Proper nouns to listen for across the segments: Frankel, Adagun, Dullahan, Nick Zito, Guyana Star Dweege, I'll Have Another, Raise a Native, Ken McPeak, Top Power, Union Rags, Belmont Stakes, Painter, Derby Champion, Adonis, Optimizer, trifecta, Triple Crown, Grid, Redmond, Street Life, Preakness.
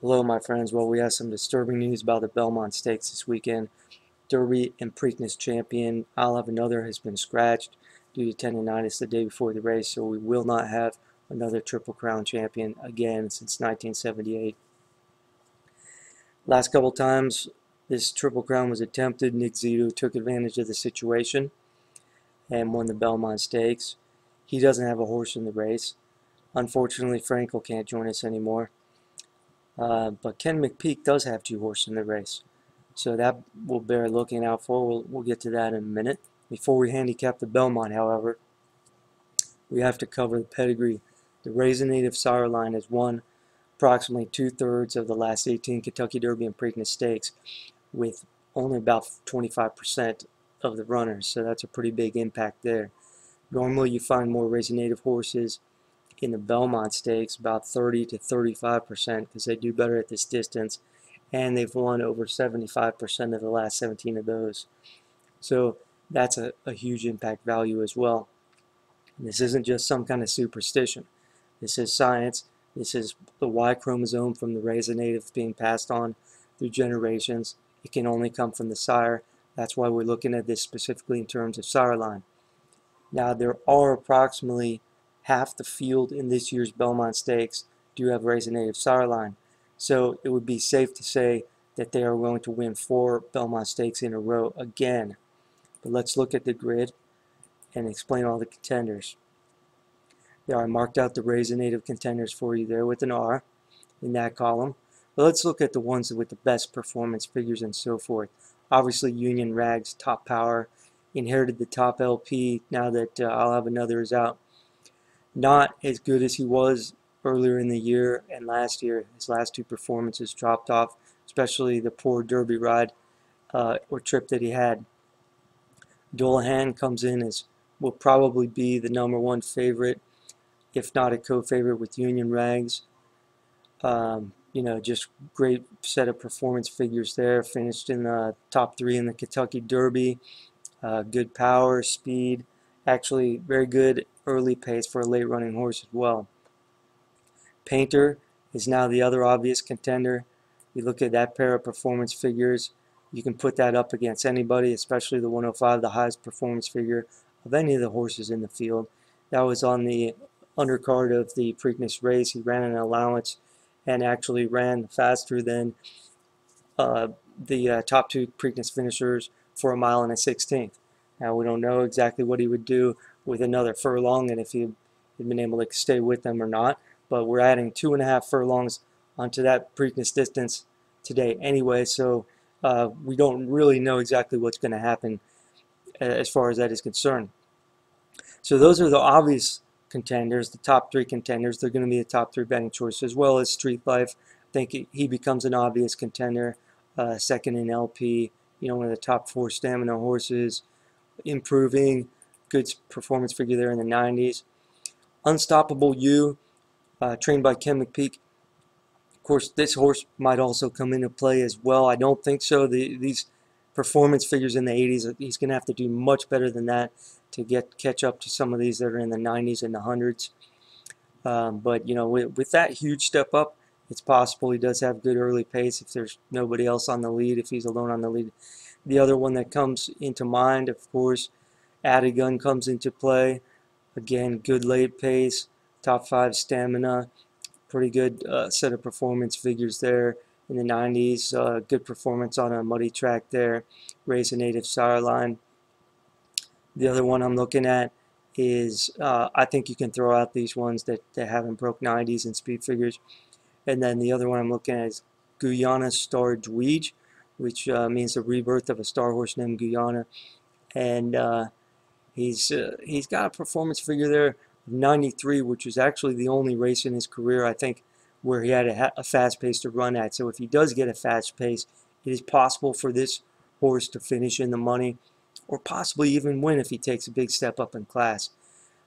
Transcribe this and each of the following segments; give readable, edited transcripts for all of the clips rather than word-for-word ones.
Hello my friends, well we have some disturbing news about the Belmont Stakes this weekend. Derby and Preakness champion I'll Have Another has been scratched due to tendonitis the day before the race, so we will not have another Triple Crown champion again since 1978. Last couple times this Triple Crown was attempted, Nick Zito took advantage of the situation and won the Belmont Stakes. He doesn't have a horse in the race. Unfortunately, Frankel can't join us anymore. But Ken McPeak does have two horses in the race, so that will bear looking out for. We'll get to that in a minute. Before we handicap the Belmont, however, we have to cover the pedigree. The Raise a Native sire line has won approximately 2/3 of the last 18 Kentucky Derby and Preakness Stakes, with only about 25% of the runners, so that's a pretty big impact there. Normally, you find more Raise a Native horses in the Belmont Stakes, about 30 to 35%, because they do better at this distance, and they've won over 75% of the last 17 of those. So that's a huge impact value as well. And this isn't just some kind of superstition. This is science. This is the Y chromosome from the Raise a Native being passed on through generations. It can only come from the sire. That's why we're looking at this specifically in terms of sire line. Now, there are approximately half the field in this year's Belmont Stakes do have Raise a Native sire line, so it would be safe to say that they are going to win 4 Belmont Stakes in a row again. But let's look at the grid and explain all the contenders. There, I marked out the Raise a Native contenders for you there with an R in that column. But let's look at the ones with the best performance figures and so forth. Obviously, Union Rags, Top Power, inherited the top LP now that I'll Have Another is out. Not as good as he was earlier in the year and last year. His last two performances dropped off, especially the poor Derby ride or trip that he had. Dullahan comes in as will probably be the #1 favorite, if not a co-favorite with Union Rags. You know, just great set of performance figures there. Finished in the top 3 in the Kentucky Derby. Good power, speed. Actually, very good early pace for a late-running horse as well. Painter is now the other obvious contender. You look at that pair of performance figures, you can put that up against anybody, especially the 105, the highest performance figure of any of the horses in the field. That was on the undercard of the Preakness race. He ran an allowance and actually ran faster than the top 2 Preakness finishers for a 1:16. Now, we don't know exactly what he would do with another furlong and if he had been able to stay with them or not, but we're adding 2.5 furlongs onto that Preakness distance today anyway, so we don't really know exactly what's going to happen as far as that is concerned. So those are the obvious contenders, the top 3 contenders. They're going to be a top 3 betting choice, as well as Street Life. I think he becomes an obvious contender, second in LP, you know, one of the top 4 stamina horses. Improving, good performance figure there in the 90s. Unstoppable U, trained by Ken McPeak. Of course, this horse might also come into play as well. I don't think so. These performance figures in the 80s, he's going to have to do much better than that to catch up to some of these that are in the 90s and the 100s. But, you know, with that huge step up, it's possible he does have good early pace if there's nobody else on the lead, if he's alone on the lead. The other one that comes into mind, of course, Adagun comes into play. Again, good late pace, top 5 stamina, pretty good set of performance figures there in the 90s. Good performance on a muddy track there. Raise a Native sire line. The other one I'm looking at is, I think you can throw out these ones that haven't broke 90s in speed figures. And then the other one I'm looking at is Guyana Star Dweege, which means the rebirth of a star horse named Guyana, and he's got a performance figure there of 93, which is actually the only race in his career, I think, where he had a fast pace to run at. So if he does get a fast pace, it is possible for this horse to finish in the money, or possibly even win if he takes a big step up in class.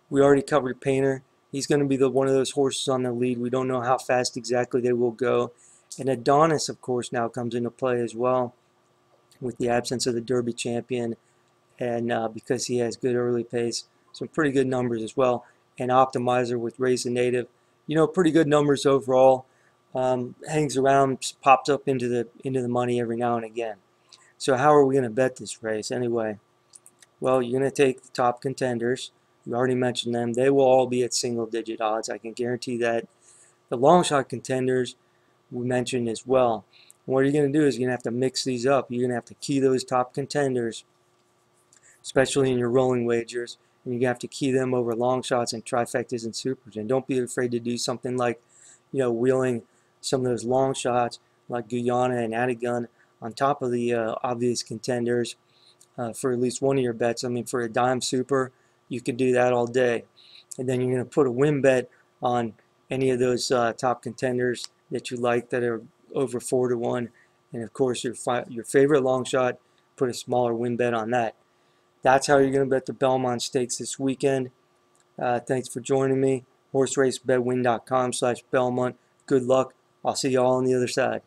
We already covered Painter. He's going to be one of those horses on the lead. We don't know how fast exactly they will go. And Adonis, of course, now comes into play as well with the absence of the Derby champion, and because he has good early pace, some pretty good numbers as well. And Optimizer with Raise a Native, you know, pretty good numbers overall. hangs around, pops up into the money every now and again. So how are we going to bet this race anyway? Well, you're going to take the top contenders. You already mentioned them. They will all be at single-digit odds. I can guarantee that. The long shot contenders we mentioned as well. And what you're going to do is you're going to have to mix these up. You're going to have to key those top contenders, especially in your rolling wagers. And you're going to have to key them over long shots and trifectas and supers. And don't be afraid to do something like, you know, wheeling some of those long shots like Guyana and Adagun on top of the obvious contenders for at least one of your bets. I mean, for a dime super, you could do that all day. And then you're going to put a win bet on any of those top contenders that you like that are over 4 to 1. And of course, your favorite long shot, put a smaller win bet on that. That's how you're going to bet the Belmont Stakes this weekend. Thanks for joining me. HorseRaceBetWin.com/Belmont. Good luck. I'll see you all on the other side.